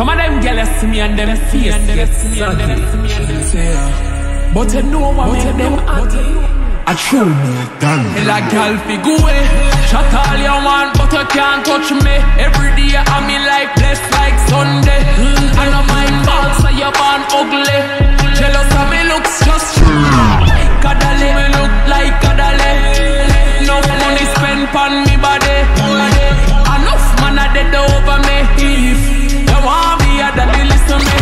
Some of them jealous me and them fierce get sucky. But you know what make them happy. I show me done. La gal figure, shut all you want, but you can't touch me. Every day I'm in life blessed like Sunday. And I mind balls so you're born ugly. Jealous of me looks just true. Kadale, me look like Kadale. No money spent on me body. Enough man are dead over me. If you want me, I daddy listen me.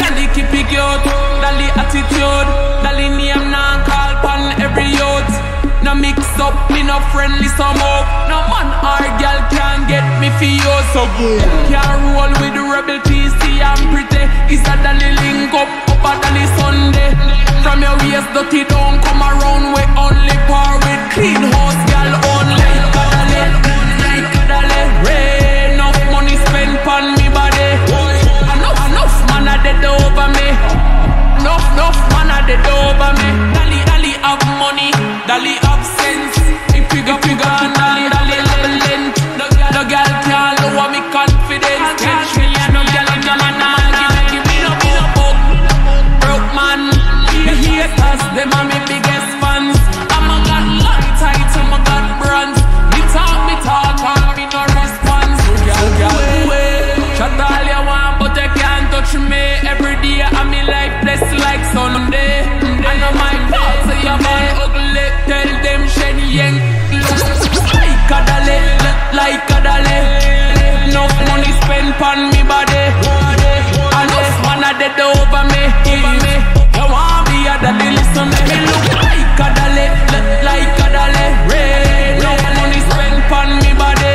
Dolly keep it cute, Dolly attitude, Dolly name now call pan every year. Mix up, me no friendly some up. No man or girl can't get me for you. So good, can't roll with the rebel TC and pretty. It's a Dolly link up, up a Dolly Sunday. From your waist dirty don't come around. We only par with clean house girl only. Like a Dolly, rain enough money spent on me body. Enough man are dead over me. Enough man are dead over me. Dolly have money, Dolly have sense. If you go gone, Dolly lent. No girl can't lower me confidence. 10 million, no girl in the man give me no book. Broke man, me haters, them are me biggest fans. I'm a god long tight, I'm a god bronze. Me talk, and me no response. No girl, shut all you want, but you can't touch me. Every day I'm in life blessed like Sunday. I know my thoughts, so you're man ugly. Tell them Shen Yang. Like a Dolly. No money spent on me body. And this man are dead over me. You want me a Dolly, listen to me. Look like a Dolly. No money spent on me body.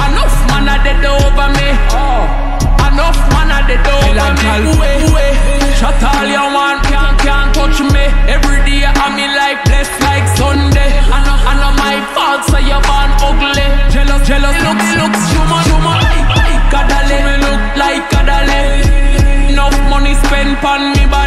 And this man are dead over me. Enough man are dead over me. Shut all you want, can't touch me. Every day I'm in life blessed like Sunday. I know my fault, so you're born ugly. Jealous looks human. Like a Dolly, me look like a Dolly. Enough money spent on me.